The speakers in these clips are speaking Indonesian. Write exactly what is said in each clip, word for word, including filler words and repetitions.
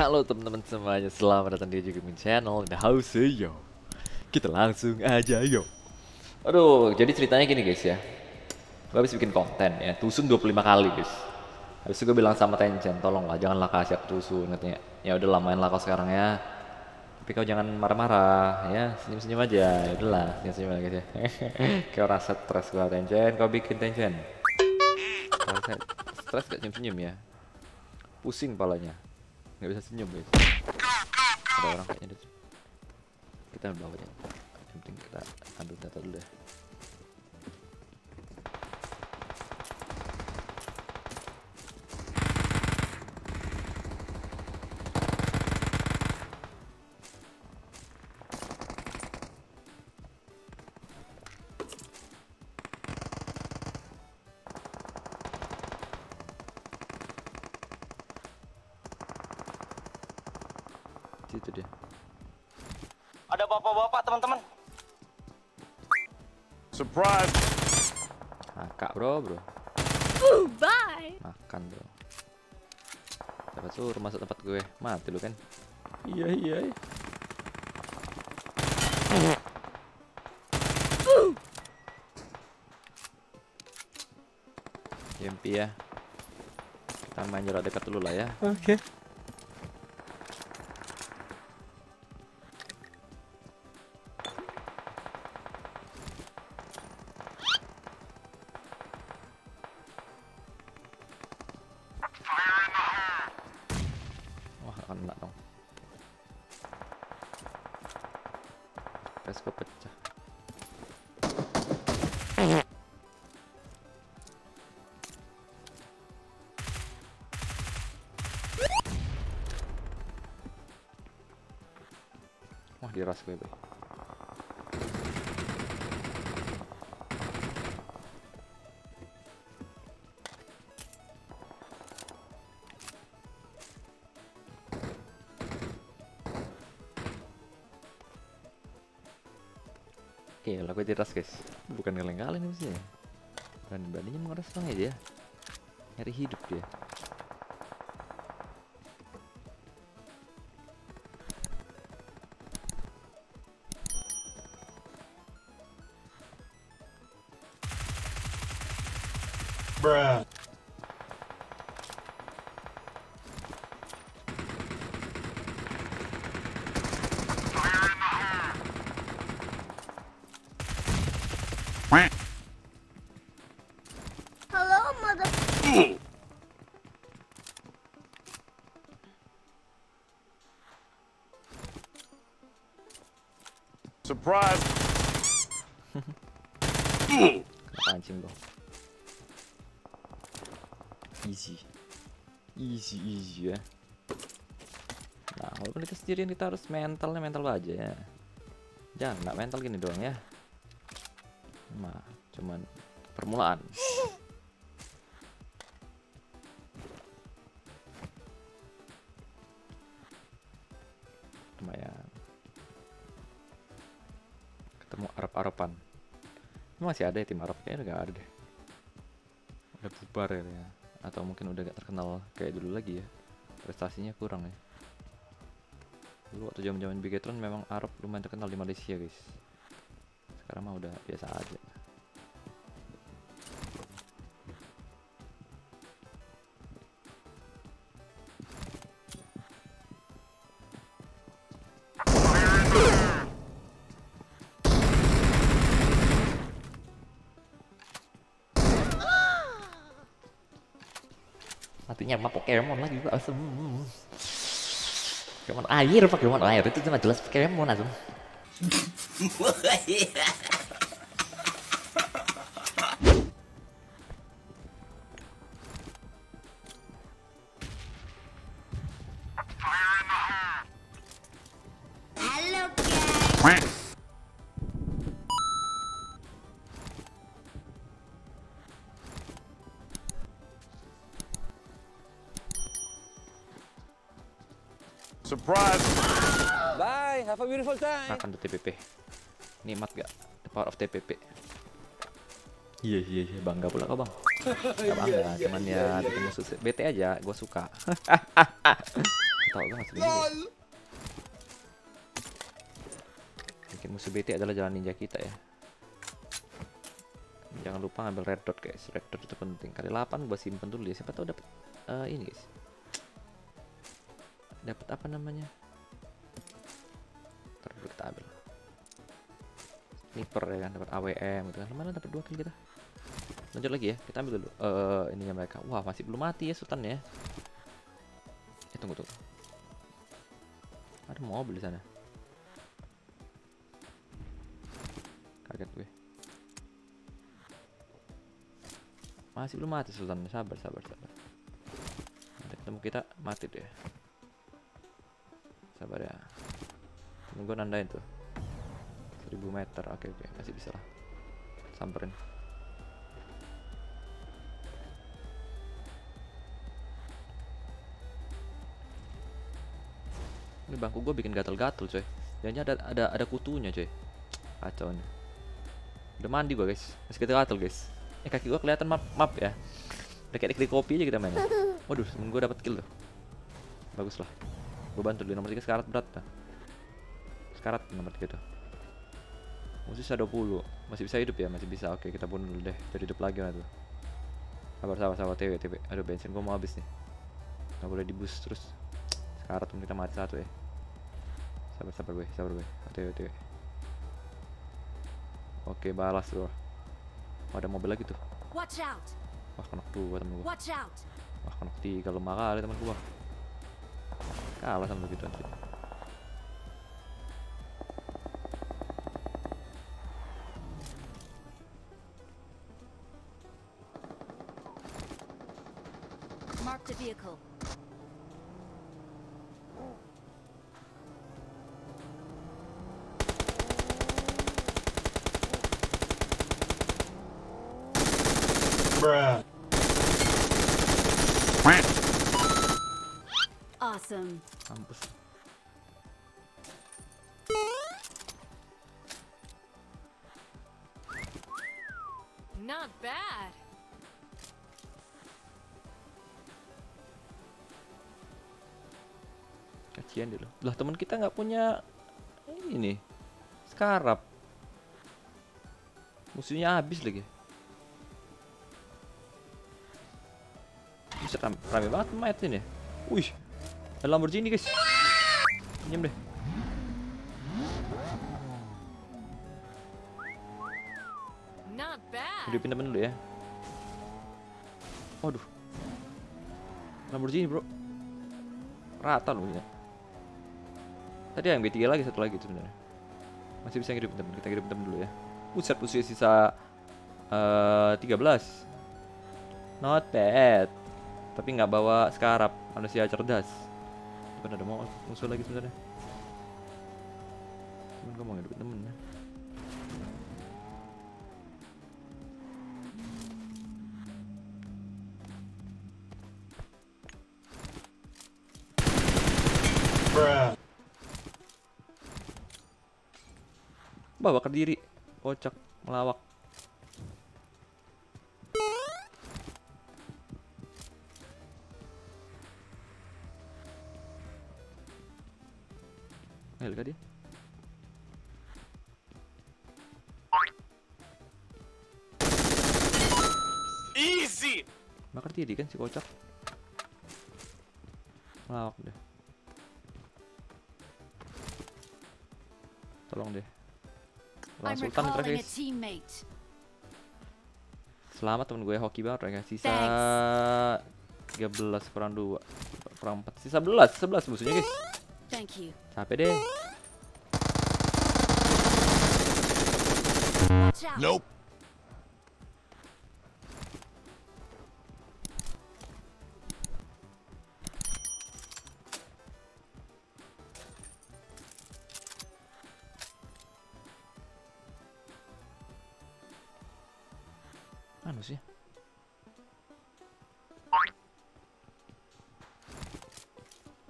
Halo teman-teman semuanya, selamat datang di Jukumin Channel. The house yo. Kita langsung aja yo. Aduh, jadi ceritanya gini guys ya. Gue habis bikin konten ya, tusun dua puluh lima kali guys. Habis itu gue bilang sama Tencent, tolonglah janganlah kasih aku tusun katanya. Ya udahlah main lah kau sekarang ya. Tapi kau jangan marah-marah ya, senyum-senyum aja. Ya udahlah, senyum-senyum aja guys ya. Kau rasa stres gua Tencent, kau bikin Tencent. Rasa stres gak senyum-senyum ya. Pusing palanya. Nggak bisa senyum guys. Ada orang kayaknya deh. Kita bawanya. Yang penting kita ambil data dulu deh. Itu dia. Ada bapak-bapak teman-teman. Surprise. Kakak bro bro. Uh, bye. Makan bro. Dapat suruh masuk tempat gue. Mati lu kan. Iya iya. Uh. Yempi ya. Kita main jarak dekat dulu lah ya. Oke. Okay. Enggak dong. Pesko pecah. Wah, diras gue, Bro. Oke, okay, lagu diras guys. Bukan kaleng-kaleng sih. Dan beraninya mengeras banget dia. Nyari hidup dia. Bruh. Surprise. Pancing dong. Easy. Easy easy ya. Nah, walaupun kita sendirian kita harus mentalnya mental aja ya. Jangan nggak mental gini doang ya. Nah, cuman permulaan. Lumayan. Ketemu Arab-Araban. Masih ada ya tim Arab? Kayaknya udah gak ada deh. Udah bubar ya, ya. Atau mungkin udah gak terkenal kayak dulu lagi ya. Prestasinya kurang ya. Dulu waktu zaman-zaman Bigetron memang Arab lumayan terkenal di Malaysia guys. Sekarang mah udah biasa aja. Artinya mah Pokemon lagi juga asem. Pokemon air, Pokemon air itu cuma jelas Pokemon asem. Halo guys. Surprise. Bye, have a beautiful time. Makan tuh T P P. Nikmat gak? The power of T P P. Iya yeah, iya yeah, iya yeah. Bangga pula kau bang. Gak bangga, yeah, yeah, cuman yeah, ya yeah, yeah. Bikin musuh B T aja, gue suka. Ketawa gue masih lol. Bikin musuh bete adalah jalan ninja kita ya. Jangan lupa ngambil red dot guys, red dot itu penting. Kali delapan gue simpen dulu ya, siapa tahu dapat uh, ini guys. Dapat apa namanya? Terus kita ambil. Sniper ya kan, dapat A W M gitu kan. Lumayan dapat dua kill kita. Lanjut lagi ya, kita ambil dulu uh, ininya mereka. Wah, masih belum mati ya sultan ya. Eh tunggu tunggu. Ada mobil di sana. Kaget gue. Masih belum mati sultan, sabar sabar sabar. Nanti ketemu kita mati deh. Sabar ya. Gue nandain tuh. seribu meter. Oke oke, masih bisa lah. Samperin. Ini bangku gue bikin gatal-gatal coy. Jangan ada ada ada kutunya coy. Kacau nih. Udah mandi gue guys. Masih gatal-gatal guys. Eh kaki gue kelihatan map map ya. Udah kayak diklik kopi aja kita main. Waduh, temen gue dapat kill tuh. Bagus lah. Gue bantu dulu nomor tiga sekarat berat dah. Sekarat nomor tiga tuh. Musuh dua puluh. Masih bisa hidup ya, masih bisa. Oke, kita bunuh dulu deh. Jadi hidup lagi lah tuh. Sabar sabar sabar T W T W. Aduh bensin gue mau habis nih. Gak boleh dibus terus. Sekarat temen kita mati satu ya. Sabar sabar gue, sabar gue. T W T W. Oke, balas bro. Oh, ada mobil lagi tuh. Watch out. Wah, kenok dua temen gue. Watch out. Wah, kenok tiga lemah kali temen gue. Kalah sama begitu anjir. Mark the vehicle. Bruh. Awesome. Mampus. Not bad. Kasihan dulu. Lah teman kita nggak punya ini. Scarab. Musuhnya habis lagi. Ram, rame banget mayat ini. Wih, ada Lamborghini guys. Pinjam deh. Hidupin temen dulu ya. Waduh, Lamborghini bro. Rata loh ya. Tadi yang B tiga lagi, satu lagi itu sebenarnya. Masih bisa hidupin temen. Kita hidupin temen dulu ya. Pusat pusat sisa uh, tiga belas. Not bad. Tapi nggak bawa scarab, manusia cerdas. Bukan ada mau musuh lagi sebenarnya. Cuman gue mau ngedupin temen ya. Bawa ke diri, kocak, melawak. Helga dia. Easy. Makar tadi kan si kocak. Lawak deh. Tolong deh. Wah, Sultan terakhir. Selamat temen gue, hoki banget ya. Sisa tiga belas perang dua. Perang empat. Sisa sebelas, sebelas musuhnya guys. Capek deh. Nope. Mana sih?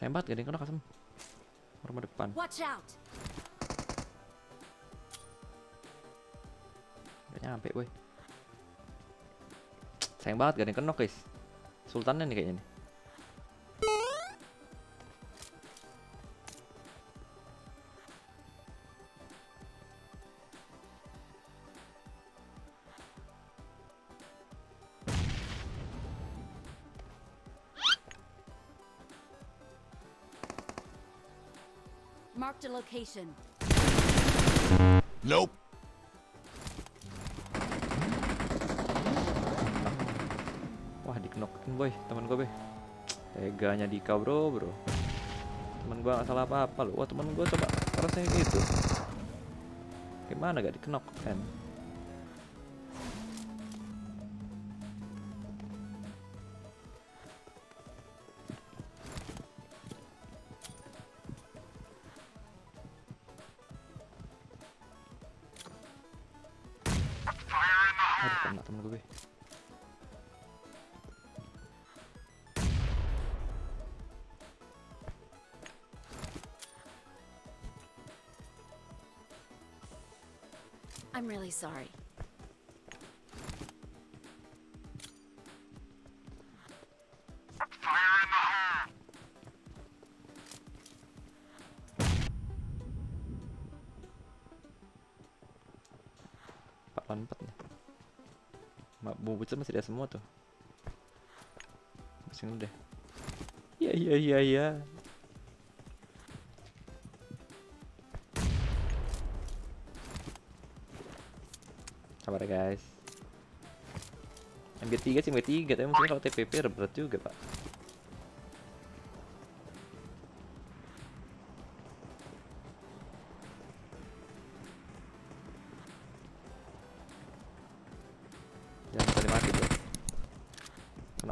Sembat gede kena kasem. Rumah depan. Watch out. Udah nyampe woi. Sayang banget gak ada yang kenok guys. Sultannya nih kayaknya nih. Marked a location. Nope. Wah, di-knockin boy, teman gue boy. Teganya di kau bro, bro. Temen gue gak salah apa-apa loh. Wah, temen gue coba harusnya gitu. Gimana gak di-knock kan? Aduh, temen gue. I'm really sorry. Bucet masih ada semua tuh. Masih udah. Iya iya iya iya. Sabar guys. M G tiga sih M G tiga, tapi mungkin kalau T P P berat juga, Pak.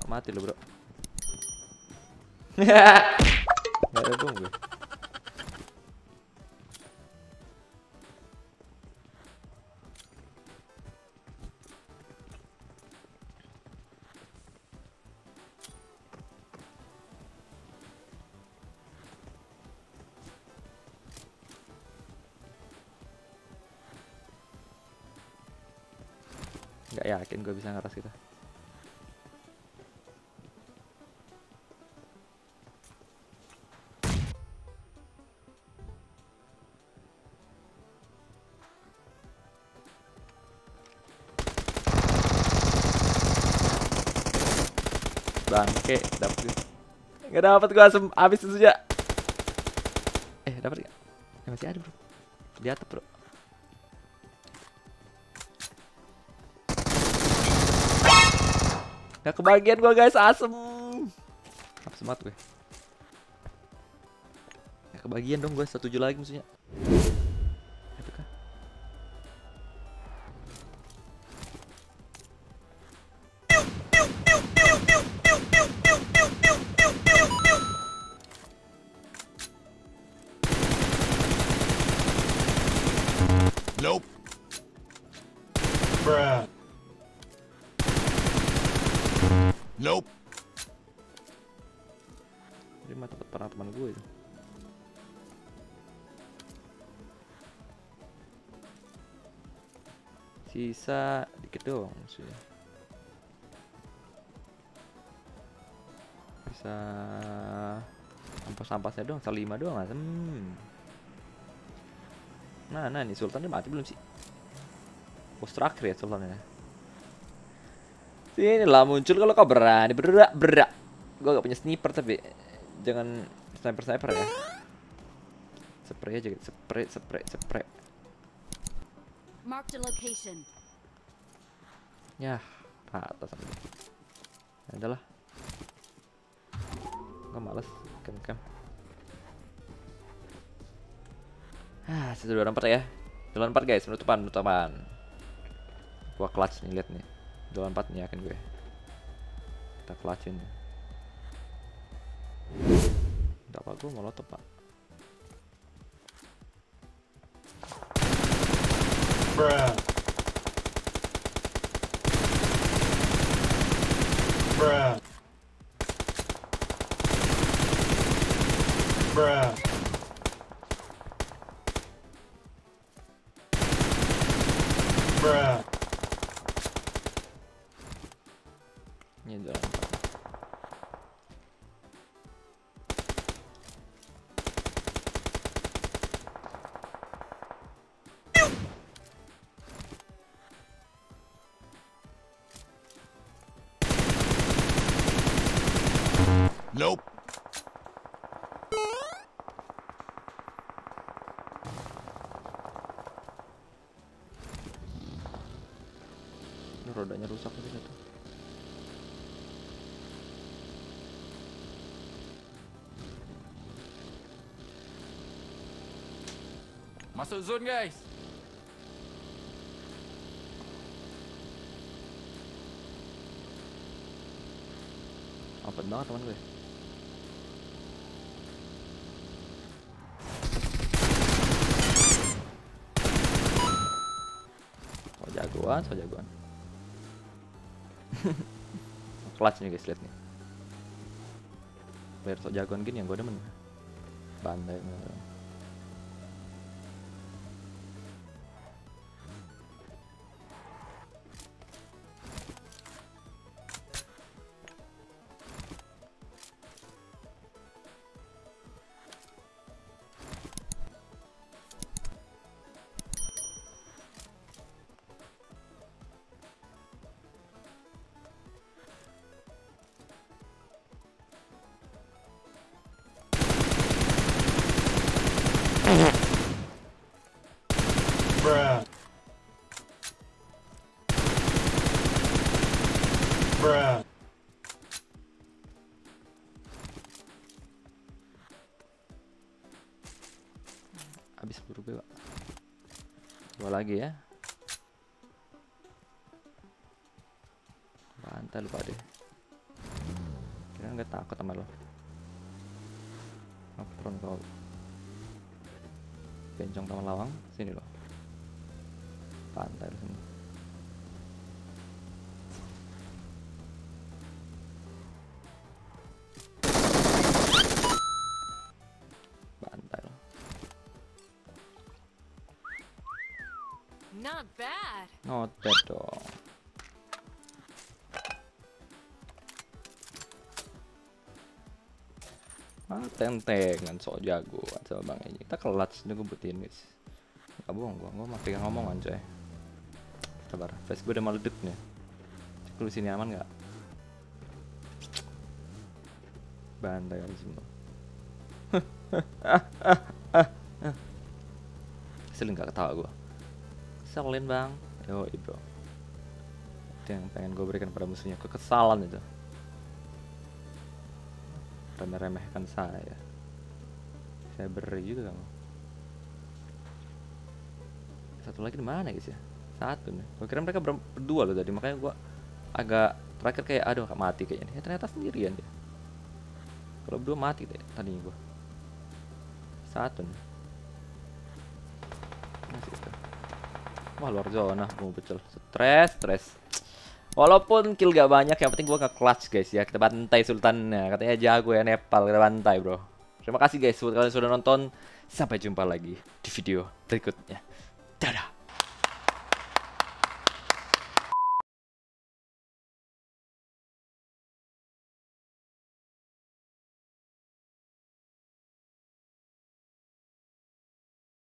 Mati lo bro. Nggak ada dong gue. Nggak yakin gue bisa ngeras kita. Bangke, dapet nggak dapet gua asem, habis itu saja. Eh, dapet nggak? Ya, masih ada bro, di atap bro. Nggak kebagian gua guys, asem. Asem banget gue. Nggak kebagian dong gua, satu tujuh lagi maksudnya. Nope. Bruh. Nope. Ini mah tempat para teman gue itu. Sisa dikit doang maksudnya. Bisa ampas-ampasnya doang, salima doang asem. Hmm. Nah, nah, nih Sultannya mati belum sih? Oh, terakhir ya Sultannya. Sini lah muncul kalau kau berani bergerak berak. Gue gak punya sniper tapi jangan sniper sniper ya. Spray aja, spray, spray, spray. Mark the location. Yah, patah sama. Ya udahlah. Gue males, kem-kem. Ah, satu dua empat ya, dua empat guys, penutupan penutupan. Gua clutch nih, lihat nih, dua empat nih yakin gue. Kita clutchin. Tidak apa, gue molotov pak. Bruh. Bruh. Bruh. Ini jalan nope. rodanya rusak itu satu. Masuk zone guys. Apa banget teman gue. Oh jagoan, so jagoan. Clutch nih guys, lihat nih. Biar so jagoan gini yang gue demen. Bandai. Bruh. Bruh. Habis peluru gue, Pak. Dua lagi ya. Bantai lu, Pak deh. Kira enggak takut sama lo. Ngepron kau. Bencong Taman Lawang, sini lo. Pantai di sini. Pantai loh. Not bad. Not bad dong. Ah, tentengan sok jago atau bang ini. Kita kelat sini ngebutin guys. Gak bohong gua, gua mah pegang omongan coy. Sabar, face gue udah meledup nih. Cek lu sini aman nggak? Bantai kali semua. Keselin nggak ketawa gue? Keselin bang. Yo bro. Itu yang pengen gue berikan pada musuhnya, kekesalan itu. Remeh-remehkan saya. Saya beri juga kamu. Satu lagi di mana guys ya? Satu nih, gue kira mereka berdua loh tadi, makanya gue agak terakhir kayak aduh mati kayaknya nih. Ya ternyata sendirian dia. Kalau berdua mati deh tadinya gue. Satu nih. Masih itu. Wah luar zona, gue pecel. Stres, stres. Walaupun kill gak banyak, yang penting gue gak clutch guys ya. Kita bantai sultannya, katanya jago ya Nepal, kita bantai bro. Terima kasih guys buat kalian sudah nonton. Sampai jumpa lagi di video berikutnya. Dadah.